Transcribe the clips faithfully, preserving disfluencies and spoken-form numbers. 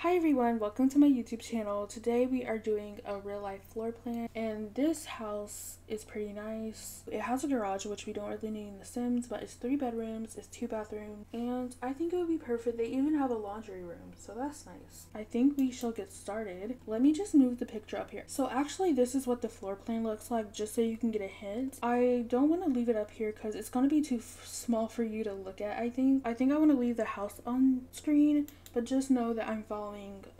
Hi everyone, welcome to my YouTube channel. Today we are doing a real life floor plan, and this house is pretty nice. It has a garage, which we don't really need in The Sims, but it's three bedrooms, it's two bathrooms, and I think it would be perfect. They even have a laundry room, so that's nice. I think we shall get started. Let me just move the picture up here. So actually this is what the floor plan looks like, just so you can get a hint. I don't want to leave it up here because it's going to be too f small for you to look at. I think I think I want to leave the house on screen, but just know that I'm following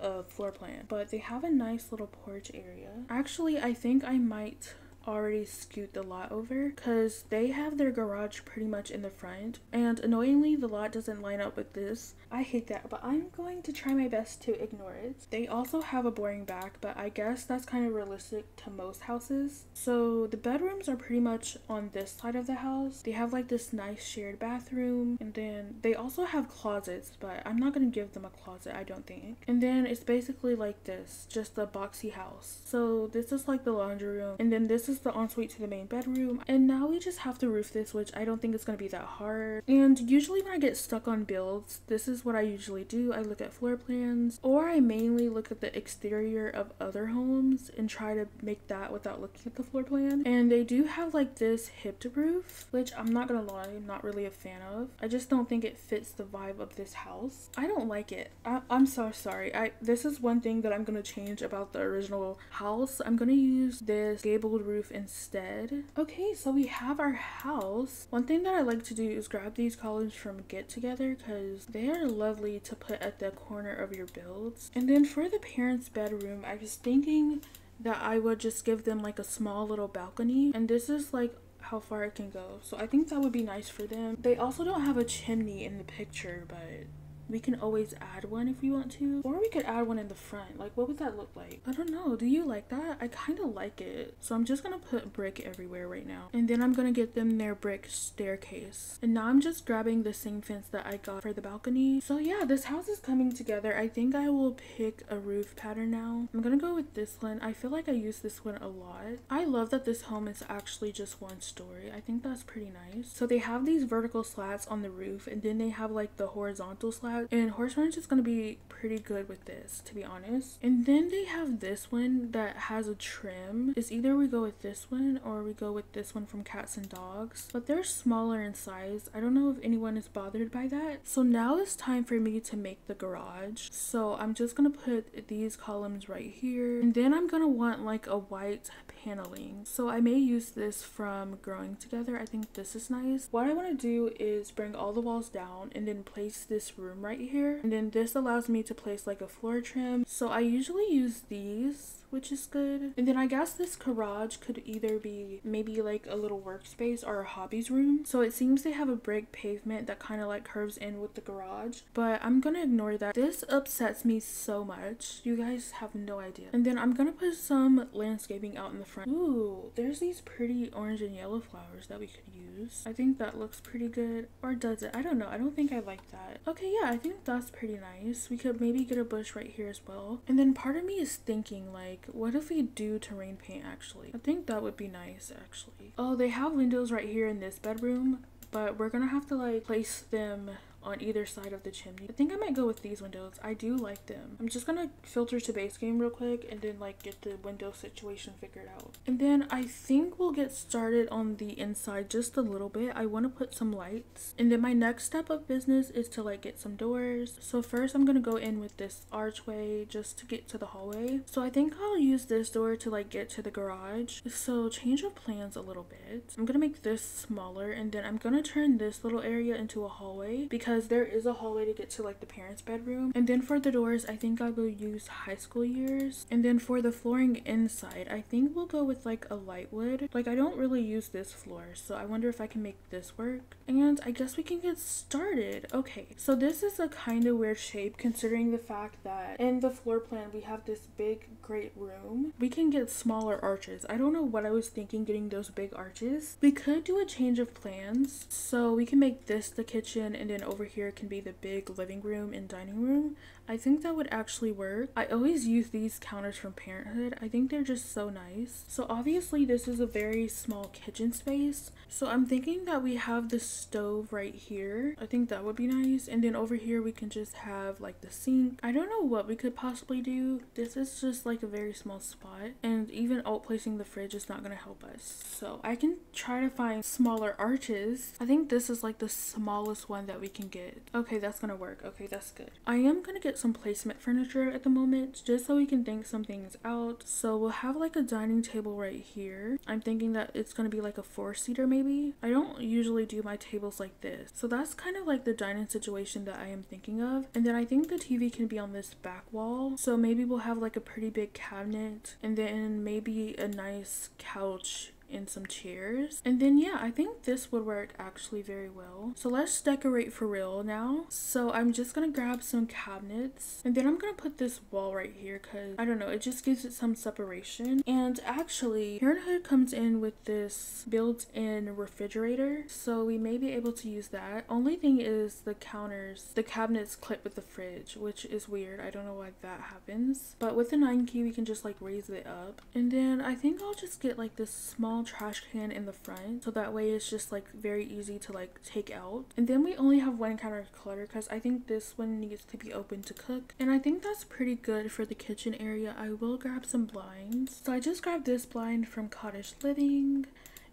a floor plan. But they have a nice little porch area. Actually, I think I might already scoot the lot over because they have their garage pretty much in the front, and annoyingly the lot doesn't line up with this. I hate that, but I'm going to try my best to ignore it. They also have a boring back, but I guess that's kind of realistic to most houses. So the bedrooms are pretty much on this side of the house. They have like this nice shared bathroom, and then they also have closets, but I'm not going to give them a closet, I don't think. And then it's basically like this, just a boxy house. So this is like the laundry room, and then this is the ensuite to the main bedroom, and now we just have to roof this, which I don't think it's going to be that hard. And usually when I get stuck on builds, this is what I usually do. I look at floor plans, or I mainly look at the exterior of other homes and try to make that without looking at the floor plan. And they do have like this hipped roof, which I'm not gonna lie, I'm not really a fan of. I just don't think it fits the vibe of this house. I don't like it. I I'm so sorry. I this is one thing that I'm gonna change about the original house. I'm gonna use this gabled roof instead. Okay, so we have our house. One thing that I like to do is grab these columns from Get Together because they are lovely to put at the corner of your builds. And then for the parents' bedroom, I was thinking that I would just give them like a small little balcony, and this is like how far it can go, so I think that would be nice for them. They also don't have a chimney in the picture, but we can always add one if we want to, or we could add one in the front. Like, what would that look like? I don't know. Do you like that? I kind of like it. So I'm just gonna put brick everywhere right now, and then I'm gonna get them their brick staircase. And now I'm just grabbing the same fence that I got for the balcony. So yeah, this house is coming together. I think I will pick a roof pattern now. I'm gonna go with this one. I feel like I use this one a lot. I love that this home is actually just one story. I think that's pretty nice. So they have these vertical slats on the roof, and then they have like the horizontal slats, and horse ranch is going to be pretty good with this, to be honest. And then they have this one that has a trim. It's either we go with this one or we go with this one from Cats and Dogs, but they're smaller in size. I don't know if anyone is bothered by that. So now it's time for me to make the garage, so I'm just going to put these columns right here, and then I'm going to want like a white paneling. So I may use this from Growing Together. I think this is nice. What I want to do is bring all the walls down and then place this room right here, and then this allows me to place like a floor trim. So I usually use these, which is good. And then I guess this garage could either be maybe like a little workspace or a hobbies room. So it seems they have a brick pavement that kind of like curves in with the garage, but I'm gonna ignore that. This upsets me so much, you guys have no idea. And then I'm gonna put some landscaping out in the front. Ooh, there's these pretty orange and yellow flowers that we could use. I think that looks pretty good. Or does it? I don't know, I don't think I like that. Okay, yeah, I think that's pretty nice. We could maybe get a bush right here as well. And then part of me is thinking like, what if we do terrain paint? Actually, I think that would be nice. Actually, oh, they have windows right here in this bedroom, but we're gonna have to like place them on either side of the chimney. I think I might go with these windows. I do like them. I'm just gonna filter to base game real quick and then like get the window situation figured out. And then I think we'll get started on the inside just a little bit. I want to put some lights, and then my next step of business is to like get some doors. So first I'm gonna go in with this archway just to get to the hallway. So I think I'll use this door to like get to the garage. So change of plans a little bit. I'm gonna make this smaller, and then I'm gonna turn this little area into a hallway because there is a hallway to get to like the parents' bedroom. And then for the doors, I think I will use high school years. And then for the flooring inside, I think we'll go with like a light wood. Like, I don't really use this floor, so I wonder if I can make this work. And I guess we can get started. Okay, so this is a kind of weird shape considering the fact that in the floor plan we have this big great room. We can get smaller arches. I don't know what I was thinking getting those big arches. We could do a change of plans, so we can make this the kitchen and then over over here can be the big living room and dining room. I think that would actually work. I always use these counters from Parenthood. I think they're just so nice. So obviously this is a very small kitchen space. So I'm thinking that we have the stove right here. I think that would be nice. And then over here we can just have like the sink. I don't know what we could possibly do. This is just like a very small spot. And even alt placing the fridge is not going to help us. So I can try to find smaller arches. I think this is like the smallest one that we can get. Okay, that's going to work. Okay, that's good. I am going to get some placement furniture at the moment just so we can think some things out. So we'll have like a dining table right here. I'm thinking that it's going to be like a four-seater maybe. I don't usually do my tables like this. So that's kind of like the dining situation that I am thinking of. And then I think the T V can be on this back wall. So maybe we'll have like a pretty big cabinet and then maybe a nice couch and some chairs. And then yeah, I think this would work actually very well. So let's decorate for real now. So I'm just gonna grab some cabinets and then I'm gonna put this wall right here because I don't know, it just gives it some separation. And actually Parenthood comes in with this built-in refrigerator, so we may be able to use that. Only thing is the counters, the cabinets clip with the fridge, which is weird. I don't know why that happens, but with the nine key we can just like raise it up. And then I think I'll just get like this small trash can in the front, so that way it's just like very easy to like take out. And then we only have one counter of clutter because I think this one needs to be open to cook. And I think that's pretty good for the kitchen area. I will grab some blinds. So I just grabbed this blind from Cottage Living,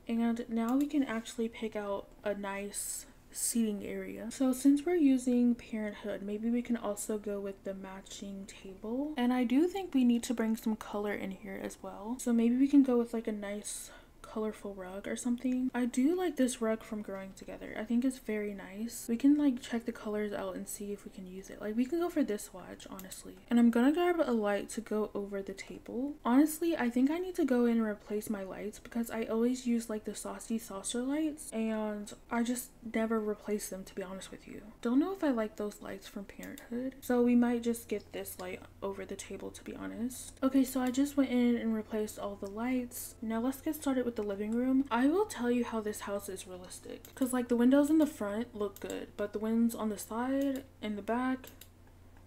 and now we can actually pick out a nice seating area. So since we're using Parenthood, maybe we can also go with the matching table. And I do think we need to bring some color in here as well. So maybe we can go with like a nice colorful rug or something. I do like this rug from Growing Together. I think it's very nice. We can like check the colors out and see if we can use it. Like we can go for this swatch honestly. And I'm gonna grab a light to go over the table. Honestly, I think I need to go in and replace my lights because I always use like the saucy saucer lights and I just never replace them, to be honest with you. Don't know if I like those lights from Parenthood, so we might just get this light over the table, to be honest. Okay, so I just went in and replaced all the lights. Now let's get started with the living room. I will tell you how this house is realistic because like the windows in the front look good, but the ones on the side and the back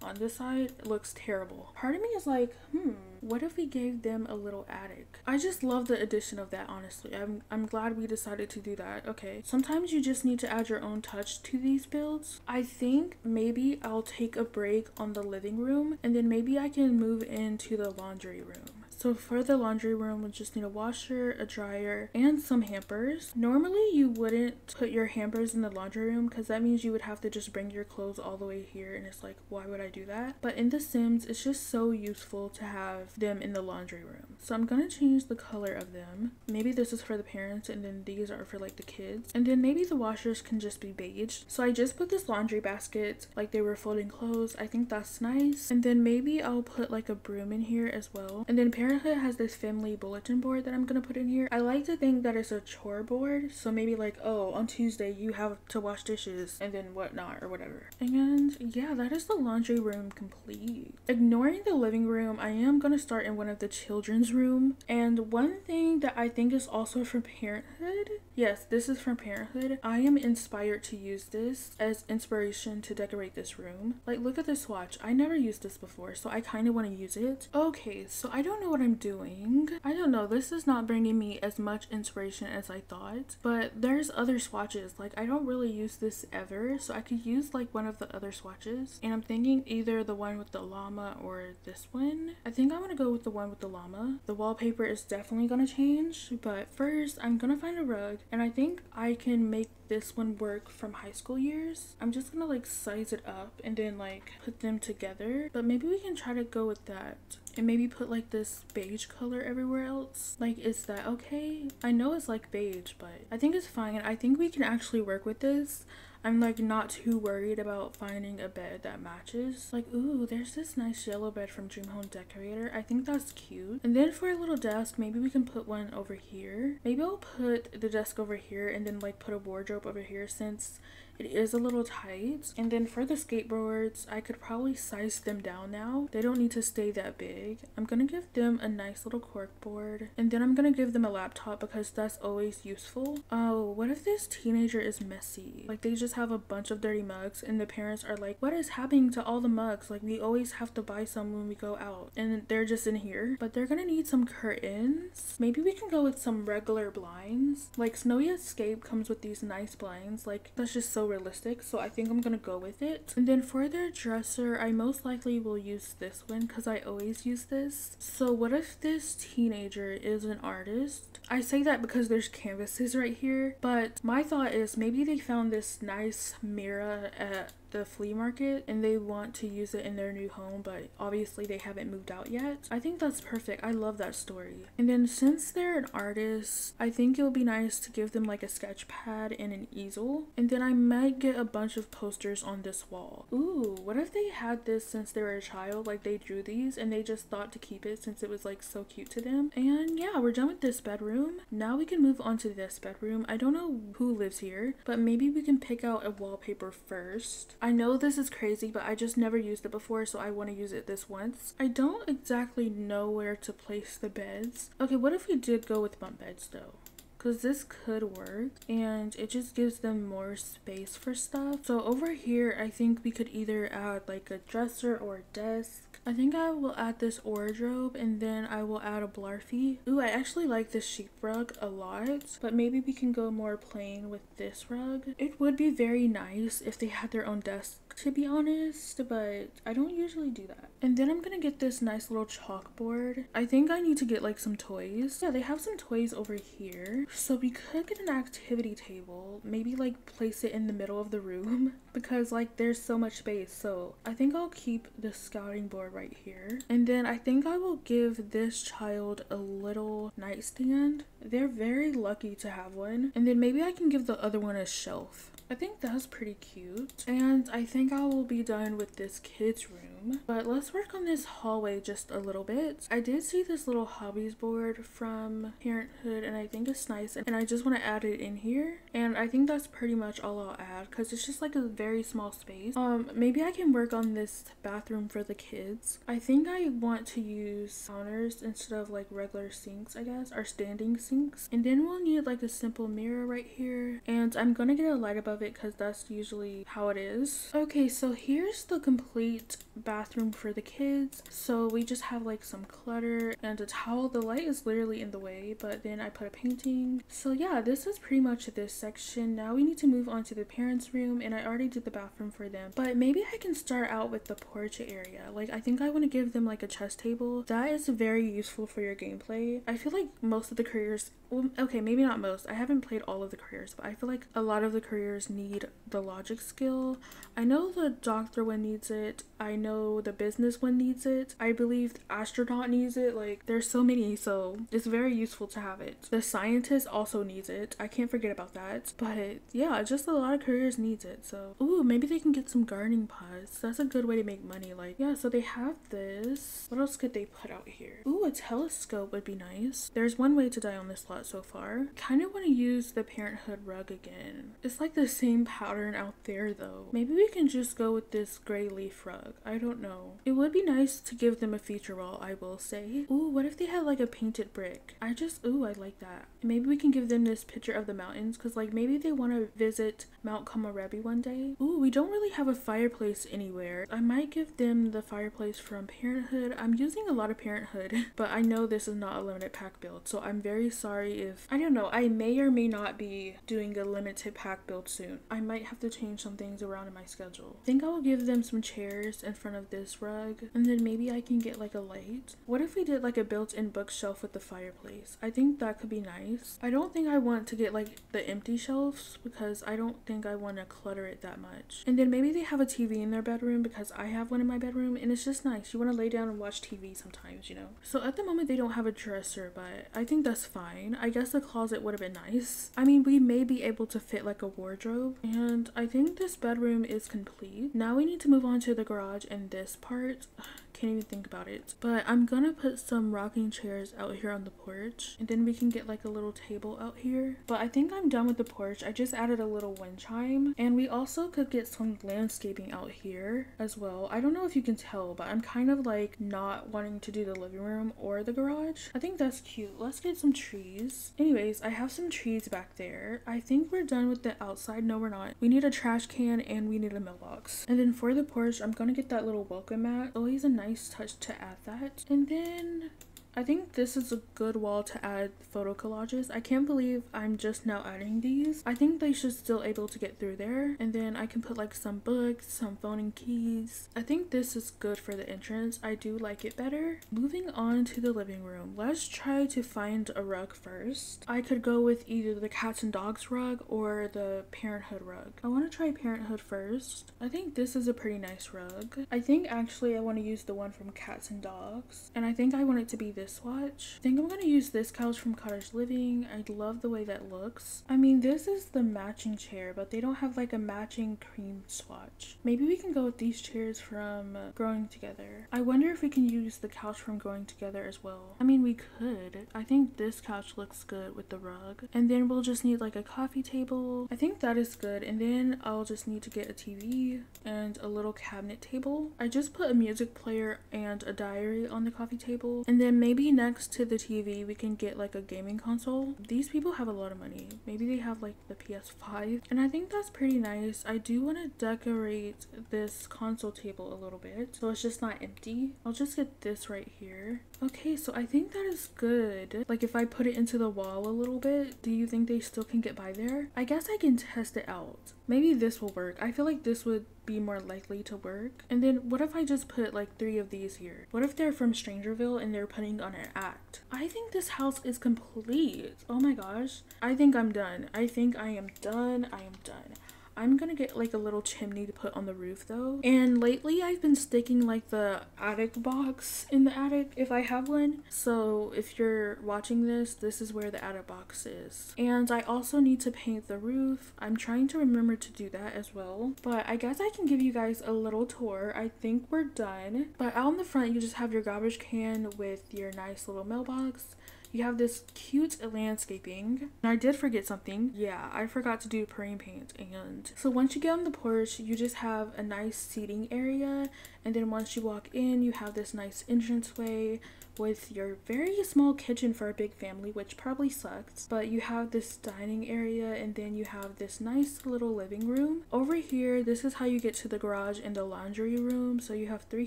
on this side looks terrible. Part of me is like, hmm, what if we gave them a little attic? I just love the addition of that, honestly. I'm, I'm glad we decided to do that. Okay, sometimes you just need to add your own touch to these builds. I think maybe I'll take a break on the living room and then maybe I can move into the laundry room. So for the laundry room, we just need a washer, a dryer, and some hampers. Normally, you wouldn't put your hampers in the laundry room because that means you would have to just bring your clothes all the way here, and it's like, why would I do that? But in The Sims, it's just so useful to have them in the laundry room. So I'm going to change the color of them. Maybe this is for the parents, and then these are for like the kids. And then maybe the washers can just be beige. So I just put this laundry basket like they were folding clothes. I think that's nice. And then maybe I'll put like a broom in here as well. And then parents Parenthood has this family bulletin board that I'm gonna put in here. I like to think that it's a chore board, so maybe like, oh, on Tuesday you have to wash dishes and then whatnot or whatever. And yeah, that is the laundry room complete. Ignoring the living room, I am gonna start in one of the children's room. And one thing that I think is also from Parenthood, yes, this is from Parenthood, I am inspired to use this as inspiration to decorate this room. Like, look at this swatch. I never used this before, so I kind of want to use it. Okay, so I don't know what What I'm doing. I don't know, this is not bringing me as much inspiration as I thought, but there's other swatches. Like, I don't really use this ever, so I could use like one of the other swatches. And I'm thinking either the one with the llama or this one. I think I'm gonna go with the one with the llama. The wallpaper is definitely gonna change, but first I'm gonna find a rug, and I think I can make this one work from high school years. I'm just gonna like size it up and then like put them together, but maybe we can try to go with that and maybe put like this beige color everywhere else. Like, is that okay? I know it's like beige, but I think it's fine. I think we can actually work with this. I'm like not too worried about finding a bed that matches. Like, ooh, there's this nice yellow bed from Dream Home Decorator. I think that's cute. And then for a little desk, maybe we can put one over here. Maybe I'll put the desk over here and then like put a wardrobe over here, since It is a little tight. And then for the skateboards, I could probably size them down now. They don't need to stay that big. I'm gonna give them a nice little cork board, and then I'm gonna give them a laptop because that's always useful. Oh, what if this teenager is messy? Like, they just have a bunch of dirty mugs and the parents are like, what is happening to all the mugs? Like, we always have to buy some when we go out, and they're just in here. But they're gonna need some curtains. Maybe we can go with some regular blinds. Like, Snowy Escape comes with these nice blinds. Like, that's just so realistic, so I think I'm gonna go with it. And then for their dresser, I most likely will use this one because I always use this. So what if this teenager is an artist? I say that because there's canvases right here, but my thought is maybe they found this nice mirror at the flea market and they want to use it in their new home, but obviously they haven't moved out yet. I think that's perfect. I love that story. And then since they're an artist, I think it'll be nice to give them like a sketch pad and an easel. And then I might get a bunch of posters on this wall. Ooh, what if they had this since they were a child? Like, they drew these and they just thought to keep it since it was like so cute to them. And yeah, we're done with this bedroom. Now we can move on to this bedroom. I don't know who lives here, but maybe we can pick out a wallpaper first. I know this is crazy, but I just never used it before, so I want to use it this once. I don't exactly know where to place the beds. Okay, what if we did go with bump beds though? Because this could work, and it just gives them more space for stuff. So over here, I think we could either add like a dresser or a desk. I think I will add this wardrobe, and then I will add a blarfy. Ooh, I actually like this sheep rug a lot, but maybe we can go more plain with this rug. It would be very nice if they had their own desk, to be honest, but I don't usually do that. And then I'm gonna get this nice little chalkboard. I think I need to get like some toys. Yeah, they have some toys over here. So we could get an activity table, maybe like place it in the middle of the room because like there's so much space. So I think I'll keep the scouting board right here. And then I think I will give this child a little nightstand. They're very lucky to have one. And then maybe I can give the other one a shelf. I think that's pretty cute. And I think I will be done with this kids room, but let's work on this hallway just a little bit. I did see this little hobbies board from Parenthood and I think it's nice, and I just want to add it in here. And I think that's pretty much all I'll add because it's just like a very small space. Um maybe I can work on this bathroom for the kids. I think I want to use counters instead of like regular sinks, I guess, or standing sinks. And then we'll need like a simple mirror right here, and I'm gonna get a light above it because that's usually how it is. Okay, so here's the complete bathroom for the kids. So we just have like some clutter and a towel. The light is literally in the way, but then I put a painting. So yeah, this is pretty much this section. Now we need to move on to the parents' room, and I already did the bathroom for them, but maybe I can start out with the porch area. Like, I think I want to give them like a chess table. That is very useful for your gameplay. I feel like most of the careers, well, okay, maybe not most. I haven't played all of the careers, but I feel like a lot of the careers need the logic skill. I know the doctor one needs it. I know the business one needs it. I believe the astronaut needs it. Like, there's so many, so it's very useful to have it. The scientist also needs it. I can't forget about that. But yeah, just a lot of careers needs it. So, ooh, maybe they can get some gardening pots. That's a good way to make money. Like, yeah, so they have this. What else could they put out here? Ooh, a telescope would be nice. There's one way to die on this lot so far. Kind of want to use the Parenthood rug again. It's like the same pattern out there though. Maybe we can just go with this gray leaf rug. I don't know. It would be nice to give them a feature wall, I will say. Ooh, what if they had like a painted brick? I just, ooh, I like that. Maybe we can give them this picture of the mountains because like maybe they want to visit Mount Komorebi one day. Ooh, we don't really have a fireplace anywhere. I might give them the fireplace from Parenthood. I'm using a lot of Parenthood, but I know this is not a limited pack build, so I'm very sorry if I don't know. I may or may not be doing a limited pack build soon. I might have to change some things around in my schedule. I think I will give them some chairs in front of this rug, and then maybe I can get like a light. What if we did like a built-in bookshelf with the fireplace? I think that could be nice. I don't think I want to get like the empty shelves because I don't think I want to clutter it that much. And then maybe they have a T V in their bedroom because I have one in my bedroom, and it's just nice. You want to lay down and watch T V sometimes, you know. So at the moment they don't have a dresser, but I think that's fine. mean, I guess a closet would have been nice. I mean, we may be able to fit like a wardrobe, and I think this bedroom is complete. Now we need to move on to the garage, and this part, can't even think about it. But I'm gonna put some rocking chairs out here on the porch, and then we can get like a little table out here. But I think I'm done with the porch. I just added a little wind chime, and we also could get some landscaping out here as well. I don't know if you can tell, but I'm kind of like not wanting to do the living room or the garage. I think that's cute. Let's get some trees. Anyways, I have some trees back there. I think we're done with the outside. No, we're not. We need a trash can and we need a mailbox. And then for the porch, I'm gonna get that little welcome mat. Always a nice Nice touch to add that. And then I think this is a good wall to add photo collages. I can't believe I'm just now adding these. I think they should still able to get through there. And then I can put like some books, some phone and keys. I think this is good for the entrance. I do like it better. Moving on to the living room. Let's try to find a rug first. I could go with either the cats and dogs rug or the Parenthood rug. I want to try Parenthood first. I think this is a pretty nice rug. I think actually I want to use the one from Cats and Dogs. And I think I want it to be this swatch. I think I'm gonna use this couch from Cottage Living. I love the way that looks. I mean, this is the matching chair, but they don't have like a matching cream swatch. Maybe we can go with these chairs from Growing Together. I wonder if we can use the couch from Growing Together as well. I mean, we could. I think this couch looks good with the rug. And then we'll just need like a coffee table. I think that is good. And then I'll just need to get a T V and a little cabinet table. I just put a music player and a diary on the coffee table. And then maybe Maybe next to the T V we can get like a gaming console. These people have a lot of money. Maybe they have like the P S five, and I think that's pretty nice. I do want to decorate this console table a little bit so it's just not empty. I'll just get this right here. Okay, so I think that is good. Like if I put it into the wall a little bit, do you think they still can get by there? I guess I can test it out. Maybe this will work. I feel like this would be more likely to work. And then what if I just put like three of these here? What if they're from Strangerville and they're putting on an act? I think this house is complete. Oh my gosh. I think I'm done. I think I am done. I am done. I'm gonna get like a little chimney to put on the roof though. And lately I've been sticking like the attic box in the attic if I have one. So if you're watching this, this is where the attic box is. And I also need to paint the roof. I'm trying to remember to do that as well. But I guess I can give you guys a little tour. I think we're done. But out in the front you just have your garbage can with your nice little mailbox. You have this cute landscaping. And I did forget something. Yeah, I forgot to do praying paint. And so once you get on the porch, you just have a nice seating area. And then once you walk in, you have this nice entranceway with your very small kitchen for a big family, which probably sucks. But you have this dining area, and then you have this nice little living room. Over here, this is how you get to the garage and the laundry room. So you have three